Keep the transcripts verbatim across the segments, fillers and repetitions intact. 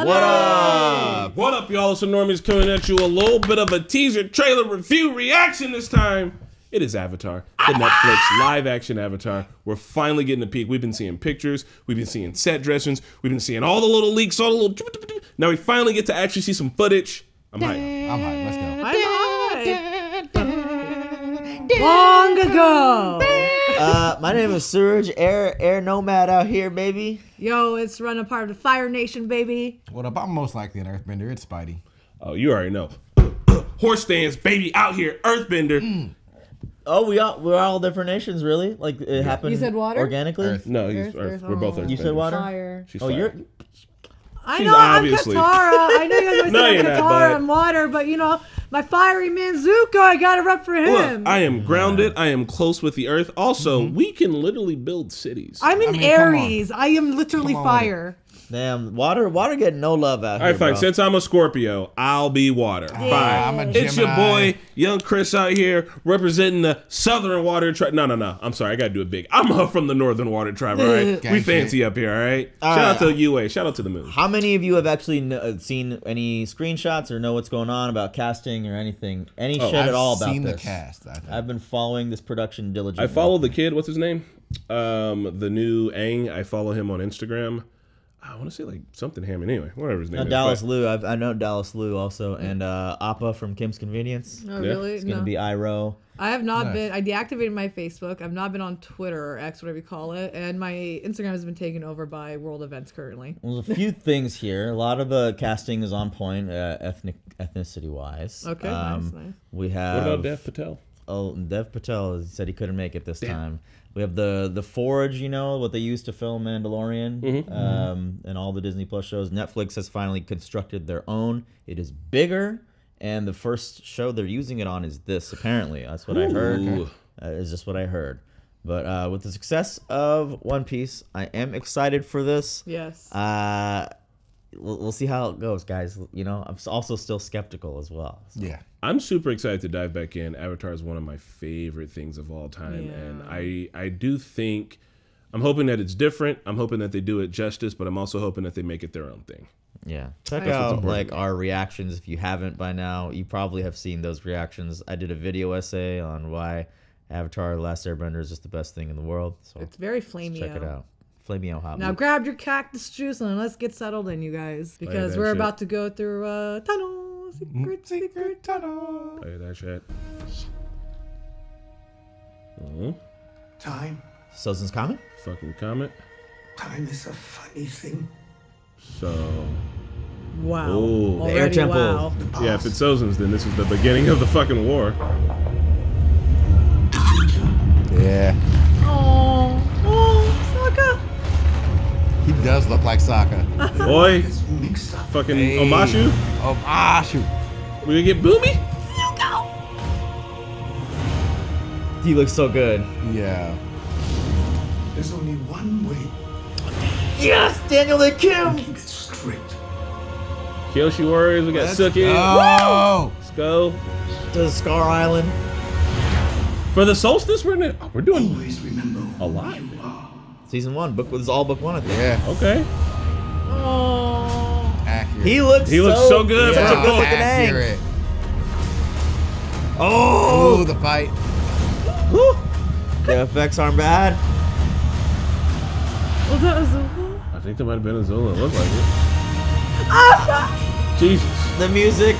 Hello. What up? What up, y'all? Some normies coming at you. A little bit of a teaser trailer review reaction this time. It is Avatar, the Netflix live action Avatar. We're finally getting a peek. We've been seeing pictures. We've been seeing set dressings. We've been seeing all the little leaks, all the little... Now we finally get to actually see some footage. I'm hyped. I'm hyped. Let's go. I'm hyped. Long ago. Uh, my name is Surge, Air Air Nomad out here, baby. Yo, it's run a part of the Fire Nation, baby. What up? I'm most likely an Earthbender. It's Spidey. Oh, you already know. Horse stands, baby, out here, Earthbender. Mm. Oh, we all, we're all different nations, really? Like, it yeah. happened you said water? Organically? Earth. No, Earth, Earth. Earth. we're both Earthbenders. You said water? Fire. She's oh, fire. You're... I She's know obviously. I'm Katara. I know you guys always say Katara and water, but you know... My fiery Manzuko, I gotta rep for him. Look, I am grounded. I am close with the earth. Also, mm-hmm. we can literally build cities. I'm an I mean, Aries. I am literally fire. Damn, water, water getting no love out All here. All right, fine. Bro. Since I'm a Scorpio, I'll be water. Fine. Yeah. I'm a Gemini. It's your boy, Young Chris, out here representing the Southern Water Tribe. No, no, no. I'm sorry. I gotta do it big. I'm up from the Northern Water Tribe. All right, we fancy up here. All right. All Shout right. out to U A. Shout out to the moon. How many of you have actually seen any screenshots or know what's going on about casting? Or anything, any oh, shit I've at all about seen this. The cast, I think. I've been following this production diligently. I follow the kid. What's his name? Um, the new Aang. I follow him on Instagram. I want to say like something Hammond. Anyway, whatever his name no, is. Dallas Lou. I've, I know Dallas Lou also, and uh, Appa from Kim's Convenience. Oh, really? It's gonna no. be Iro. I have not nice. been. I deactivated my Facebook. I've not been on Twitter or X, whatever you call it, and my Instagram has been taken over by world events currently. Well, there's a few things here. A lot of the casting is on point, uh, ethnic ethnicity wise. Okay, um, nice, nice. We have. What about Dev Patel? Oh, Dev Patel said he couldn't make it this Damn. time. We have the the forge, you know, what they used to film Mandalorian, mm-hmm. um, and all the Disney Plus shows. Netflix has finally constructed their own. It is bigger, and the first show they're using it on is this. Apparently, that's what Ooh. I heard. Okay. Uh, is just what I heard. But uh, with the success of One Piece, I am excited for this. Yes. Uh, we'll, we'll see how it goes, guys. You know, I'm also still skeptical as well. So. Yeah. I'm super excited to dive back in. Avatar is one of my favorite things of all time. Yeah. And I, I do think, I'm hoping that it's different. I'm hoping that they do it justice, but I'm also hoping that they make it their own thing. Yeah. Check That's out like our reactions if you haven't by now. You probably have seen those reactions. I did a video essay on why Avatar: The Last Airbender is just the best thing in the world. So it's very flamey. Check it out. Now grab your cactus juice and let's get settled in, you guys, because we're shit. about to go through a tunnel, secret, secret tunnel. Play that shit. Mm-hmm. Time. Susan's comment? Fucking comment. Time is a funny thing. So. Wow. Ooh. The air temple. Wow. The yeah, if it's Susan's, then this is the beginning of the fucking war. Yeah. Oh. Oh, Sokka. He does look like Sokka. Boy, fucking hey. Omashu. Omashu. We gonna get Bumi? Zuko. He looks so good. Yeah. There's only one way. Yes, Daniel Dae Kim. Keep it straight. Kyoshi Warriors. We got Suki. Oh, let's go. To Scar Island. For the solstice, we're in, we're doing. Always remember a lot. Season one, book was all book one, I think. Yeah. Okay. Oh. Accurate. He looks. He so looks so good. Yeah. Such a good Accurate. Egg. Oh, Ooh, the fight. Woo. The effects aren't bad. Was that Azula? I think that might have been Azula. It looked like it. Jesus. The music.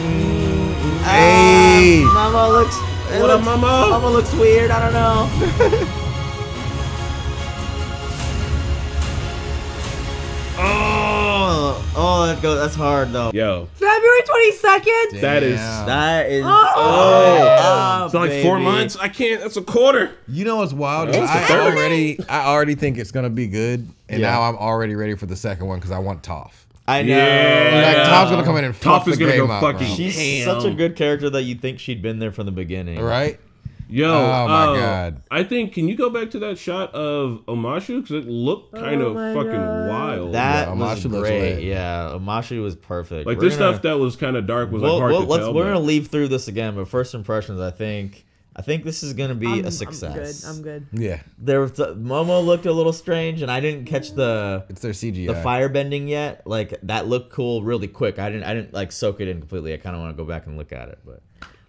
Mm. Hey. Ah, mama looks. What up, mama? Mama looks weird. I don't know. Oh, that goes. That's hard though. Yo. February twenty-second. That is. That is. Oh, oh, oh it's like four months. I can't. That's a quarter. You know what's wild? It's I Saturday. already, I already think it's gonna be good, and yeah. now I'm already ready for the second one because I want Toph. I know. Yeah. Like Toph's gonna come in and Toph is the gonna go up, fucking. Bro. She's Damn. such a good character that you think she'd been there from the beginning, right? Yo, oh my uh, god! I think can you go back to that shot of Omashu because it looked kind oh of fucking god. wild. That yeah, was great. Yeah, Omashu was perfect. Like we're this gonna, stuff that was kind of dark was well, like hard well, to let's, tell. We're but. gonna leave through this again, but first impressions. I think I think this is going to be I'm, a success. I'm good. I'm good. Yeah. There was a, Momo looked a little strange, and I didn't catch the it's their C G I. The firebending yet. Like that looked cool really quick. I didn't I didn't like soak it in completely. I kind of want to go back and look at it, but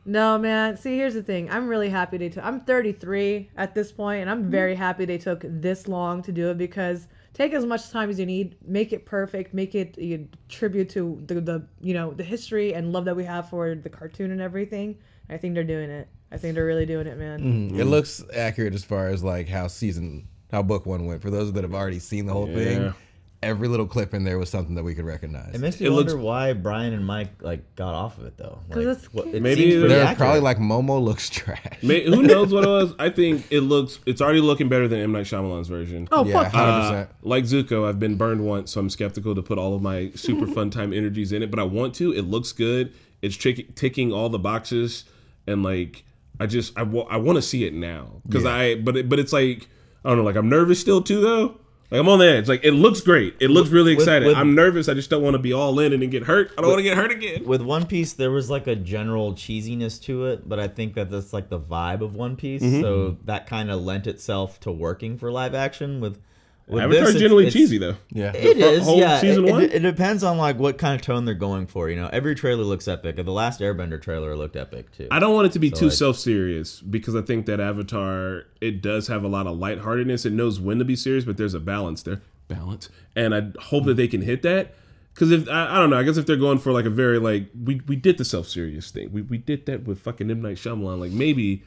no, man. See, here's the thing. I'm really happy they took. I'm thirty-three at this point, and I'm very happy they took this long to do it, because take as much time as you need, make it perfect, make it a tribute to the, the you know the history and love that we have for the cartoon and everything. I think they're doing it. I think they're really doing it, man. Mm-hmm. It looks accurate as far as like how season, how book one went. For those that have already seen the whole yeah. thing, every little clip in there was something that we could recognize. It makes me it wonder looks, why Brian and Mike like got off of it though. Like, it's what, it maybe they're accurate. Probably like Momo looks trash. Maybe, who knows what it was? I think it looks. It's already looking better than M Night Shyamalan's version. Oh yeah, fuck! Uh, like Zuko, I've been burned once, so I'm skeptical to put all of my super fun time energies in it. But I want to. It looks good. It's tricky, ticking all the boxes, and like I just I, I want to see it now because yeah. I. But it, but it's like I don't know. Like I'm nervous still too though. Like I'm on the edge. Like it looks great. It looks really exciting. With, with, I'm nervous. I just don't want to be all in and then get hurt. I don't want to get hurt again. With One Piece, there was like a general cheesiness to it, but I think that that's like the vibe of One Piece. Mm-hmm. So that kind of lent itself to working for live action. With, with Avatar's this, generally it's, cheesy though. Yeah, it the is. Yeah, season it, one? It, it depends on like what kind of tone they're going for. You know, every trailer looks epic. And the Last Airbender trailer looked epic too. I don't want it to be so too like, self-serious because I think that Avatar it does have a lot of lightheartedness. It knows when to be serious, but there's a balance there. Balance, and I hope that they can hit that. Because if I, I don't know, I guess if they're going for like a very like we we did the self-serious thing. We we did that with fucking M Night Shyamalan. Like maybe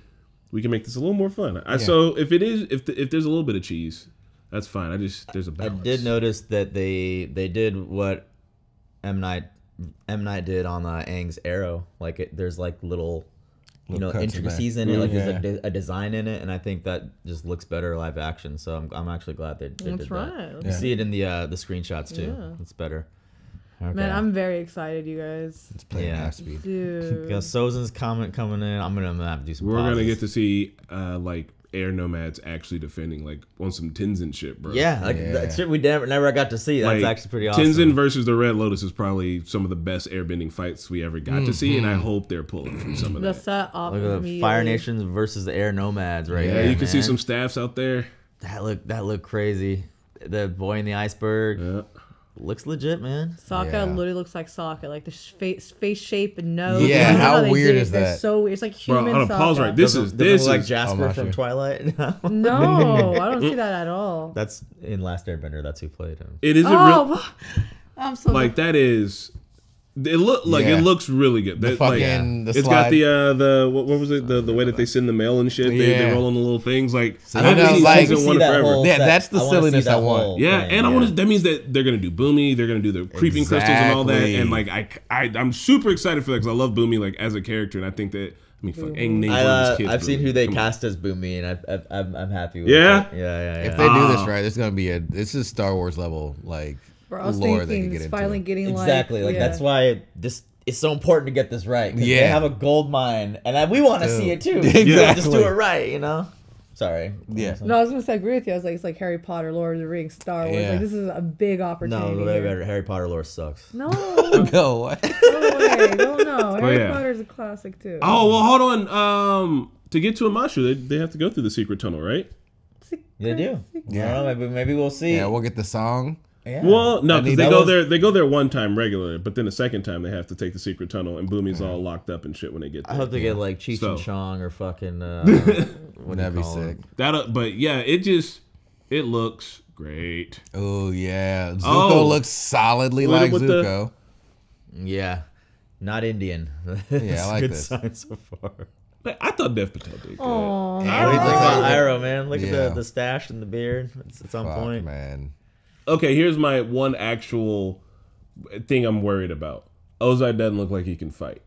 we can make this a little more fun. I, yeah. So if it is if the, if there's a little bit of cheese. That's fine. I just there's a balance. I did notice that they they did what M Night M Night did on uh, Aang's arrow. Like it, there's like little, you little know, intricacies in it. Mm, like yeah. there's a, a design in it, and I think that just looks better live action. So I'm I'm actually glad they, they did right. that. Yeah. You see it in the uh, the screenshots too. Yeah. It's better. Okay. Man, I'm very excited, you guys. It's playing yeah. half speed. Dude, got Sozin's comment coming in. I'm gonna have to do some. We're pauses. Gonna get to see uh, like. Air nomads actually defending like on some Tenzin shit, bro. Yeah, like yeah. that shit we never never got to see. That's like, actually pretty awesome. Tenzin versus the Red Lotus is probably some of the best airbending fights we ever got mm-hmm. to see, and I hope they're pulling from some of that. That look at the Fire Nations versus the Air Nomads, right? Yeah, there, you can man. see some staffs out there. That look that look crazy. The boy in the iceberg. Yeah. Looks legit, man. Sokka yeah. literally looks like Sokka, like the face, face shape and nose. Yeah, you know how, how weird is that? They're so it's like human. Bro, on a pause right. This doesn't, is this is like Jasper from sure. Twilight. No. no, I don't see that at all. That's in Last Airbender. That's who played him. It is a oh, real. I'm so like good. That is. It look like yeah. it looks really good. The, the fucking, like, the it's got the uh, the what, what was it the, the way that they send the mail and shit. They, yeah. they roll on the little things like. So I don't know, like one that forever. Yeah, that's the I silliness that I want. Yeah, thing, and I yeah. want to. That means that they're gonna do Bumi. They're gonna do the creeping exactly. crystals and all that. And like I, I I'm super excited for that because I love Bumi like as a character, and I think that. I mean, fuck, Aang named I, uh, kids, I've Bumi. Seen who they Come cast on. As Bumi, and I, I, I'm I'm happy with. Yeah, yeah, yeah. If they do this right, it's gonna be a. This is Star Wars level like. We're all lore they can get into. Finally getting exactly, like yeah. that's why it, this it's so important to get this right. Yeah, they have a gold mine, and I, we want to see it too. Exactly. So just do it right, you know. Sorry. Yeah. No, I was gonna say I agree with you. I was like, it's like Harry Potter, Lord of the Rings, Star Wars. Yeah. Like this is a big opportunity. No, here. Harry Potter lore sucks. No. no. Way. No, no. Harry oh, yeah. Potter is a classic too. Oh well, hold on. Um, to get to Amashu, they they have to go through the secret tunnel, right? Secret, they do. Secret. Yeah. Well, maybe maybe we'll see. Yeah, we'll get the song. Yeah. Well, no, because they go was... there. They go there one time regularly, but then the second time they have to take the secret tunnel, and Bumi's all locked up and shit when they get there. I hope they yeah. get like Cheech so. and Chong or fucking. Uh, That'd be sick. That, but yeah, it just it looks great. Oh yeah, Zuko oh, looks solidly like Zuko. The... Yeah, not Indian. yeah, I like good this. Sign so far. I thought Dev Patel did good. Aww. Yeah, Aww. Look at Iroh, man. Look yeah. at the, the stash and the beard. It's, it's on Fuck, point, man. Okay, here's my one actual thing I'm worried about. Ozai doesn't look like he can fight,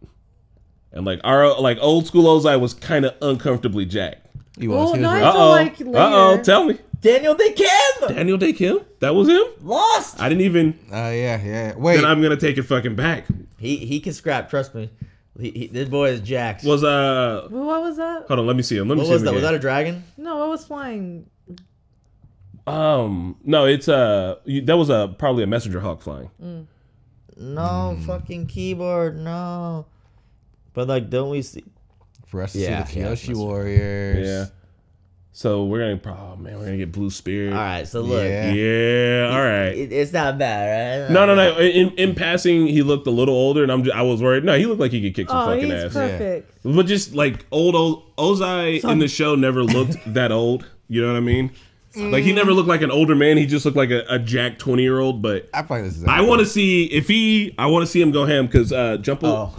and like our like old school Ozai was kind of uncomfortably jacked. He was. Oh, he was not uh oh, like later. uh oh, tell me. Daniel Dae Kim. Daniel Dae Kim. That was him. Lost. I didn't even. Oh uh, yeah, yeah. Wait. Then I'm gonna take it fucking back. He he can scrap. Trust me. He, he, this boy is jacked. Was uh. Well, what was that? Hold on, let me see him. Let me what see was him that? Again. Was that a dragon? No, what was flying? Um, no, it's uh, you, that was a uh, probably a messenger hawk flying. Mm. No mm. fucking keyboard, no. But like, don't we see? for us to yeah, see the Kyoshi yeah, Warriors. Yeah. So we're gonna, oh man, we're gonna get Blue Spirit. All right, so look, yeah, yeah all right, it, it's not bad, right? No, no, no. In, in passing, he looked a little older, and I'm, just, I was worried. No, he looked like he could kick some oh, fucking he's ass. Perfect. Yeah. But just like old, old Ozai some... in the show never looked that old. You know what I mean? Mm. Like he never looked like an older man. He just looked like a, a jack twenty year old. But I find this. Is I want to see if he. I want to see him go ham because uh, jump. Oh,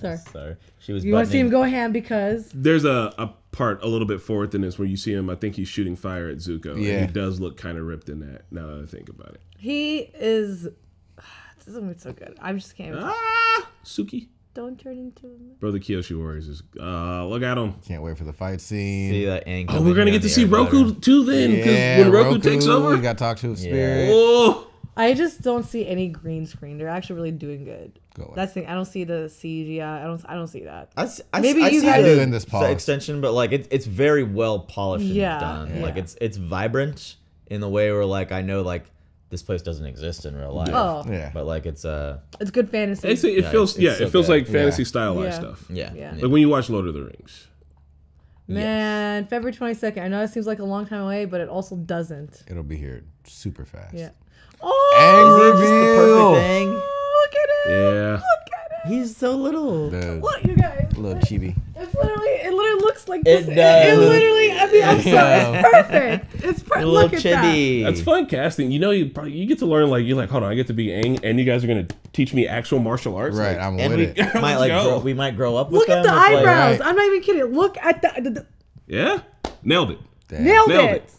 sorry. sorry. She was. You want to see him go ham because there's a. a part a little bit forward than this where you see him, I think he's shooting fire at Zuko. Yeah. And he does look kind of ripped in that, now that I think about it. He is... This doesn't look so good. I just can't... Ah! Suki. Don't turn into him. Brother Kyoshi Warriors is... Uh, look at him. Can't wait for the fight scene. See that angle. Oh, we're going to get to see Roku better. Too then, because yeah, when Roku, Roku takes over... we got to talk to his yeah. spirit. Oh! I just don't see any green screen. They're actually really doing good. Go That's the thing. I don't see the C G I. I don't. I don't see that. I, I, Maybe I, you I see in this pause. extension, but like it, it's very well polished yeah. and done. Yeah. Like it's it's vibrant in the way where like I know like this place doesn't exist in real life. Oh. Yeah. But like it's uh it's good fantasy. It's, it feels yeah. It feels, yeah, so it feels like fantasy yeah. stylized yeah. stuff. Yeah. yeah. Like when you watch Lord of the Rings. Man, yes. February twenty-second. I know it seems like a long time away, but it also doesn't. It'll be here super fast. Yeah. Oh, and reveal. The perfect thing. Oh, look at him! Yeah. Look at him! He's so little. The look, you guys. Little chibi. It's literally, it literally looks like this. It does. It, it literally, I mean, I'm so, it's perfect. It's perfect. Look at chibi. That. That's fun casting. You know, you probably, you get to learn, like, you're like, hold on, I get to be Aang, and you guys are going to teach me actual martial arts? Right, like, I'm and with we, it. Might, like, grow, we might grow up with Look them, at the eyebrows. Like, right. I'm not even kidding. Look at the... the, the yeah? Nailed it. Damn. Nailed, Nailed it. it.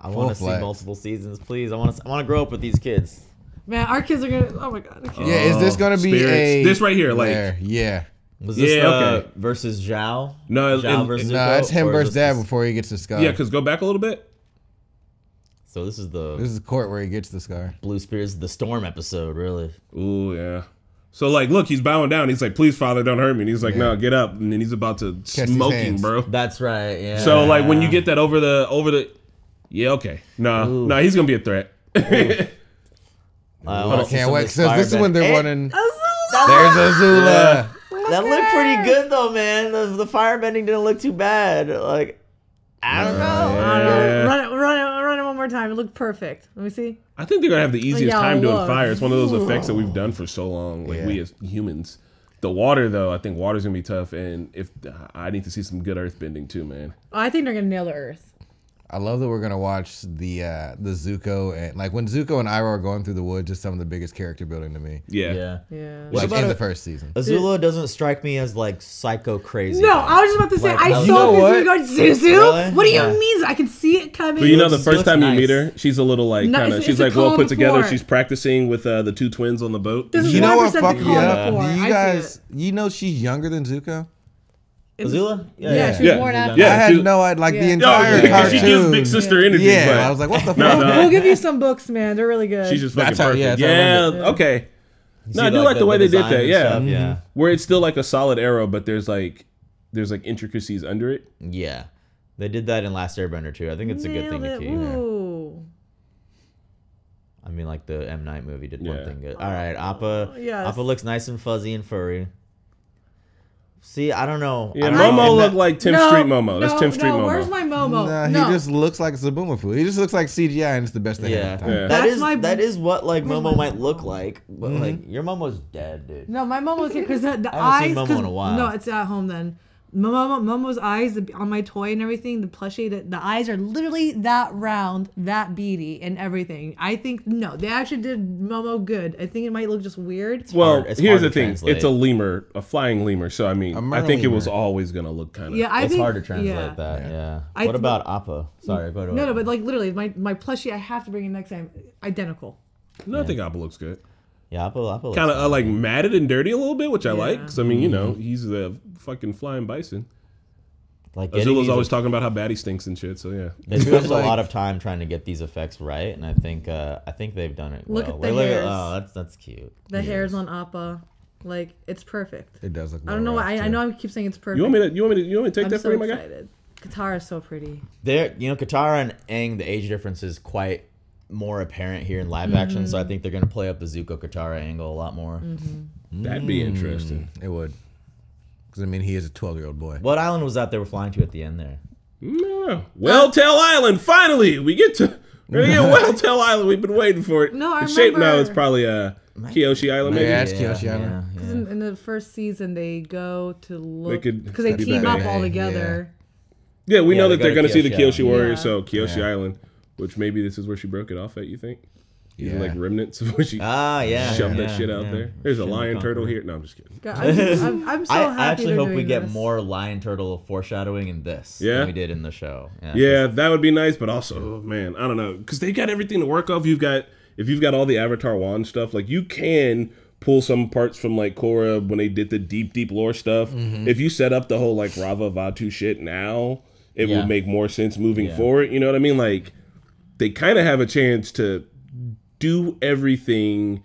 I want to see multiple seasons, please. I want to. I want to grow up with these kids. Man, our kids are gonna. Oh my god. Oh, yeah, is this gonna be spirits. a this right here? Like, there. yeah. Was this yeah, uh, okay. versus Zhao? No, Zhao and, versus no, it's him versus Dad before he gets the scar. Yeah, because go back a little bit. So this is the this is the court where he gets the scar. Blue Spirit's the storm episode, really. Ooh yeah. So like, look, he's bowing down. He's like, "Please, Father, don't hurt me." And he's like, yeah. "No, get up." And then he's about to Catch smoke him, bro. That's right. Yeah. So like, when you get that over the over the. Yeah, okay. No, nah, no, nah, he's gonna be a threat. I can't wait. So this is when they're running. Azula! There's Azula. Look that looked pretty good though, man. The, the firebending didn't look too bad. Like, I don't know. Yeah. I don't know. Run it, run it, run it one more time. It looked perfect. Let me see. I think they're gonna have the easiest oh, yeah, time doing look. fire. It's one of those effects that we've done for so long, like yeah. we as humans. The water, though, I think water's gonna be tough, and if I need to see some good earth bending too, man. I think they're gonna nail the earth. I love that we're gonna watch the uh, the Zuko and like when Zuko and Iroh are going through the woods is some of the biggest character building to me. Yeah, yeah, yeah. Like in a, the first season, Azula doesn't strike me as like psycho crazy. No, though. I was just about to say like, I saw this going Zuzu. What do you yeah. mean? I can see it coming. But you know, the first time nice. you meet her, she's a little like kind of. She's like well put together. She's practicing with uh, the two twins on the boat. This you know what fucked me up? Do you guys, you know, she's younger than Zuko. Azula? Yeah, yeah, she was yeah. worn out. Yeah, I had was, no idea. Like yeah. the entire oh, yeah. cartoon. She gives big sister yeah. energy. Yeah, but I was like, what the fuck? No, no. We'll give you some books, man. They're really good. She's just fucking that's perfect. How, yeah, yeah. okay. You no, I do like, like the, the way the they did that. Yeah. Stuff, yeah, where it's still like a solid arrow, but there's like, there's like intricacies under it. Yeah, they did that in Last Airbender too. I think it's Nailed a good thing it. to keep. Ooh. I mean, like the M Night movie did yeah. one thing good. All right, Appa. Yes. Appa looks nice and fuzzy and furry. See, I don't know. Yeah, I don't Momo looked like Tim no, Street Momo. That's no, Tim Street no, Momo. Where's my Momo? Nah, he no. just looks like Zabumafu food. He just looks like C G I, and it's the best thing. Yeah, the time. yeah. that is my... that is what like Momo might look like. But mm-hmm. like your Momo's dead, dude. No, my Momo's here because the, the eyes. I haven't seen Momo in a while. No, it's at home then. Momo, Momo's eyes on my toy and everything. The plushie, the, the eyes are literally that round, that beady, and everything. I think no, they actually did Momo good. I think it might look just weird. It's well, hard, here's the thing: translate. it's a lemur, a flying lemur. So I mean, I think lemur. it was always gonna look kind of. Yeah, I it's think, hard to translate yeah. that. Yeah. yeah. I, what about Appa? Sorry, go to no, no, but like literally, my my plushie, I have to bring it next time. Identical. No, yeah. I think Appa looks good. Yeah, Appa, Appa kind of uh, like matted and dirty a little bit, which I yeah. like. Because I mean, you know, he's the fucking flying bison. Like Azula's always a, talking about how bad he stinks and shit. So yeah, they spent like, a lot of time trying to get these effects right, and I think uh, I think they've done it. Look well. at the like, hairs. Oh, that's that's cute. The yes. hairs on Appa, like it's perfect. It does look. I don't know. I, I know. I keep saying it's perfect. You want me to? You want me to? You want me to take I'm that so for you, my guy? Katara's so pretty. There, you know, Katara and Aang. The age difference is quite. more apparent here in live action, mm-hmm. so I think they're gonna play up the Zuko Katara angle a lot more. Mm-hmm. That'd be interesting. It would. Because, I mean, he is a twelve-year-old boy. What island was that they were flying to at the end there? No. Welltell Island, finally! We get to... We're gonna get Welltell Island. We've been waiting for it. No, I remember. Shape now it's probably uh, Kyoshi Island. Maybe. Yeah, it's Kyoshi Island. Because yeah, yeah. in, in the first season, they go to look because they, they team up all together. Yeah, yeah we yeah, know that they're gonna see the Kyoshi Warriors, yeah. so Kyoshi yeah. Island, which maybe this is where she broke it off at. You think? Yeah. Even like remnants of where she ah, yeah, shoved yeah, that yeah, shit out yeah. there. There's Shouldn't a lion turtle here. No, I'm just kidding. God, I'm, I'm, I'm so I, happy I actually hope we this. get more lion turtle foreshadowing in this yeah. than we did in the show. Yeah, yeah that would be nice, but also, oh, man, I don't know. Because they got everything to work off. You've got, if you've got all the Avatar wand stuff, like you can pull some parts from like Korra when they did the deep, deep lore stuff. Mm-hmm. If you set up the whole like Rava Vatu shit now, it yeah. would make more sense moving yeah. forward. You know what I mean? Like, they kind of have a chance to do everything,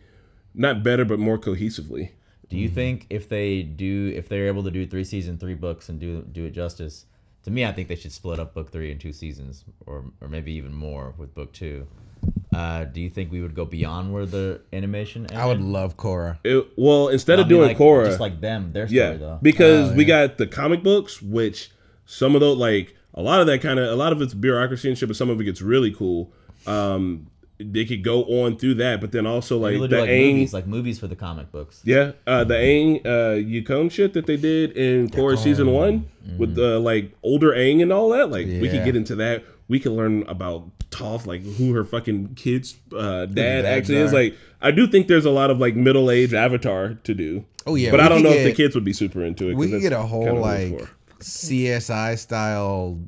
not better, but more cohesively. Do you think if they do, if they're able to do three season, three books and do do it justice, to me, I think they should split up book three in two seasons, or or maybe even more with book two. Uh, do you think we would go beyond where the animation ended? I would love Korra. It, well, instead of I mean, doing like, Korra, just like them, their story yeah, though. Because oh, we yeah. got the comic books, which some of those, like a lot of that kind of, a lot of it's bureaucracy and shit, but some of it gets really cool. Um, They could go on through that, but then also like the like Aang, movies, like movies for the comic books. Yeah, uh, the Aang, uh, Yukon shit that they did in Korra season one mm-hmm. with the like older Aang and all that. Like yeah. we could get into that. We could learn about Toph, like who her fucking kid's uh, dad actually is. Like, I do think there's a lot of like middle aged Avatar to do. Oh yeah, but I don't know get, if the kids would be super into it. We could get a whole like C S I style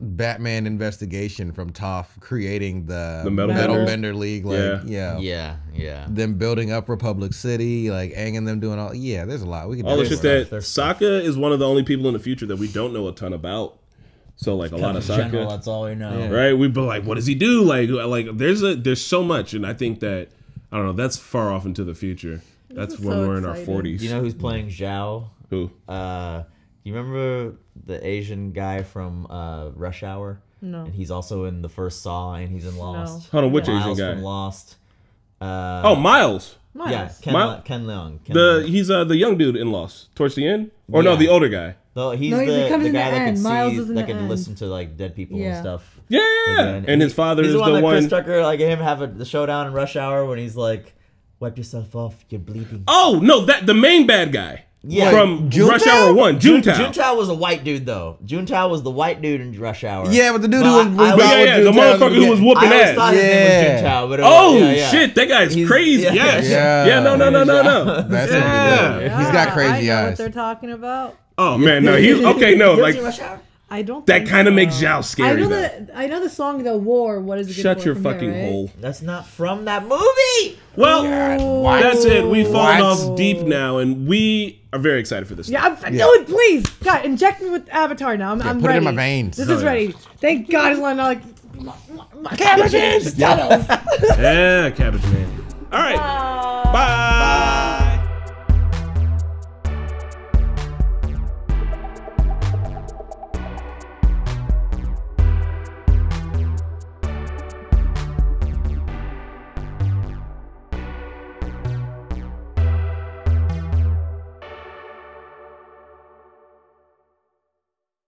Batman investigation from Toph creating the, the Metal, Metal Bender League, like yeah. You know, yeah, yeah, them building up Republic City, like Aang and them doing all. Yeah, there's a lot we can. All the shit that Sokka is one of the only people in the future that we don't know a ton about. So like a lot of Sokka, that's all we know, yeah. right? We'd be like, what does he do? Like, like there's a there's so much, and I think that I don't know. That's far off into the future. That's this when so we're exciting. in our forties. You know who's playing Zhao? Who? Uh, you remember the Asian guy from uh, Rush Hour? No. And he's also in the first Saw, and he's in Lost. No. Hold on, which Miles Asian guy? From Lost. Uh, oh, Miles. Miles. Yeah, Ken, Miles. Le Ken Leung. Ken the Leung. he's uh, the young dude in Lost towards the end, or yeah. no, the older guy. No, he's no, the, the guy the that can see, Miles that can listen to like dead people yeah. and stuff. Yeah, yeah, yeah. And, and his father is the one. He's the one that Chris Tucker, like him, have a the showdown in Rush Hour when he's like, "Wipe yourself off, you're bleeding." Oh no, that the main bad guy. Yeah, from Juntao? Rush Hour One, Juntao. Juntao was a white dude though. Juntao was the white dude in Rush Hour. Yeah, but the dude but who was, I, was yeah, yeah, the motherfucker who was whooping ass. I thought his name was Juntao, but it was, oh yeah, yeah. shit, that guy's he's, crazy. Yeah, yeah, yeah. yeah, no, no, no, no, no. That's yeah. yeah. He's got crazy I know eyes. What they're talking about? Oh man, no, he's okay. No, like I don't. That kind of so. makes Zhao scary. I know the I know the song "The War." What is it? Shut your fucking there, right? hole. That's not from that movie. Well, oh, that's it. We've fallen off deep now, and we are very excited for this. Yeah, I'm, yeah. No, please, God, inject me with Avatar now. I'm, yeah, I'm put ready. Put it in my veins. This oh, is yeah. ready. Thank God, it's not like my, my, my cabbage man. Yeah, Cabbage Man. All right, bye. bye.